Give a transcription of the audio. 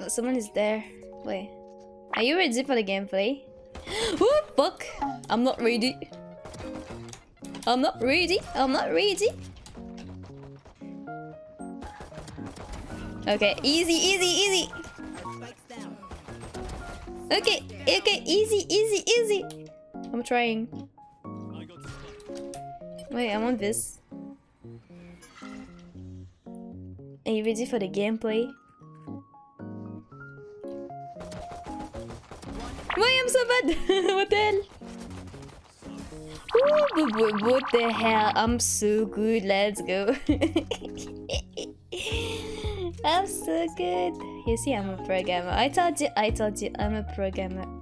Oh, someone is there. Wait. Are you ready for the gameplay? Oh, fuck! I'm not ready. I'm not ready. I'm not ready. Okay, easy, easy, easy. Okay, okay, easy, easy, easy. I'm trying. Wait, I want this. Are you ready for the gameplay? Why I'm so bad? What the hell? Ooh, what the hell? I'm so good. Let's go. I'm so good. You see, I'm a programmer. I told you. I told you. I'm a programmer.